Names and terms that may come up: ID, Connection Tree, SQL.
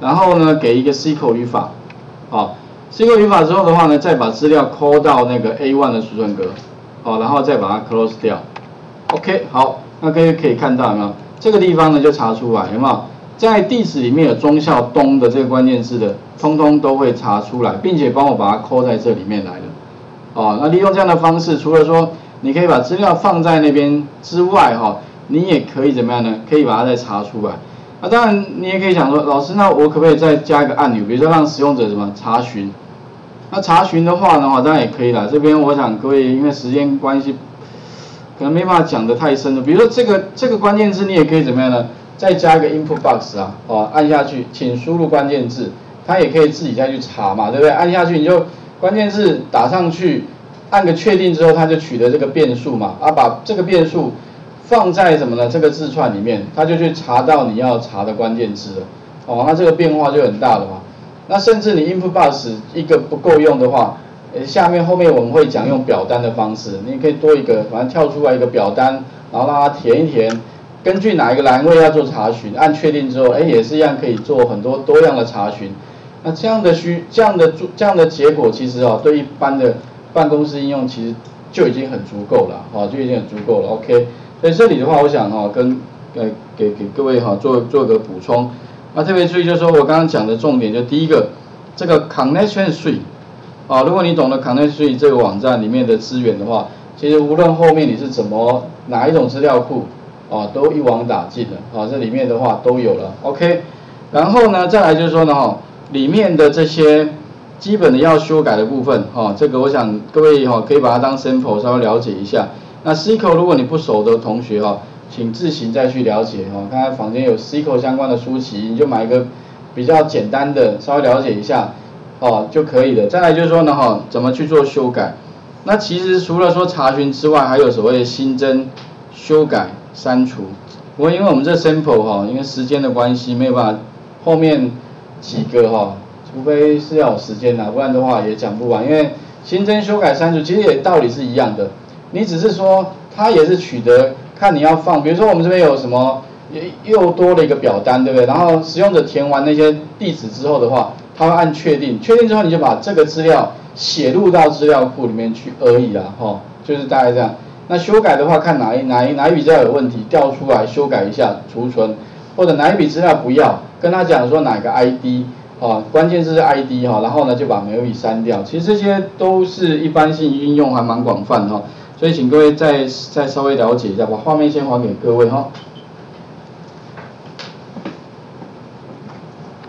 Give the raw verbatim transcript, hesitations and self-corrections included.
然后呢给一个 S Q L 语法，啊 ，S Q L 语法之后的话呢，再把资料 call 到那个 A 一 的储存格，哦、啊，然后再把它 close 掉。OK， 好，那各位可以看到有没有？这个地方呢就查出来有没有？在地址里面有忠孝东的这个关键字的，通通都会查出来，并且帮我把它 call 在这里面来了。哦，那利用这样的方式，除了说你可以把资料放在那边之外，哈、哦，你也可以怎么样呢？可以把它再查出来。那、啊、当然，你也可以想说，老师，那我可不可以再加一个按钮，比如说让使用者什么查询？那查询的话呢，当然也可以啦。这边我想各位因为时间关系，可能没办法讲得太深了。比如说这个这个关键字，你也可以怎么样呢？再加一个 input box 啊，哦，按下去，请输入关键字，它也可以自己再去查嘛，对不对？按下去你就关键字打上去，按个确定之后，它就取得这个变数嘛，啊，把这个变数放在什么呢？这个字串里面，它就去查到你要查的关键字了，哦，它这个变化就很大了嘛。那甚至你 input box 一个不够用的话，呃，下面后面我们会讲用表单的方式，你可以多一个，反正跳出来一个表单，然后让它填一填。根据哪一个栏位要做查询，按确定之后，哎，也是一样可以做很多多样的查询。那这样的需、这样的、这样的结果，其实哦，对一般的办公室应用其实就已经很足够了，哦，就已经很足够了。OK， 所以这里的话，我想哈、哦，跟呃给给各位哈、哦、做做个补充。那特别注意就是说我刚刚讲的重点，就第一个，这个 Connection Tree， 啊、哦，如果你懂得 Connection Tree 这个网站里面的资源的话，其实无论后面你是怎么哪一种资料库。哦，都一网打尽了，哦，这里面的话都有了 ，OK， 然后呢，再来就是说呢，哈、哦，里面的这些基本的要修改的部分，哈、哦，这个我想各位哈、哦、可以把它当 sample 稍微了解一下。那 S Q L 如果你不熟的同学哈、哦，请自行再去了解哈、哦，看看房间有 S Q L 相关的书籍，你就买一个比较简单的，稍微了解一下，哦就可以了。再来就是说呢，哈、哦，怎么去做修改？那其实除了说查询之外，还有所谓的新增、修改。删除，不过因为我们这 sample 哈，因为时间的关系没有办法，后面几个哈，除非是要有时间啦，不然的话也讲不完。因为新增、修改、删除其实也道理是一样的，你只是说它也是取得看你要放，比如说我们这边有什么又多了一个表单，对不对？然后使用者填完那些地址之后的话，他会按确定，确定之后你就把这个资料写入到资料库里面去而已啦，哈，就是大概这样。那修改的话，看哪一哪一哪一笔资料有问题，调出来修改一下，储存，或者哪一笔资料不要，跟他讲说哪个 I D 啊，关键字是 I D 哈、啊，然后呢就把每笔删掉。其实这些都是一般性应用，还蛮广泛哈、啊，所以请各位再再稍微了解一下，把画面先还给各位哈。啊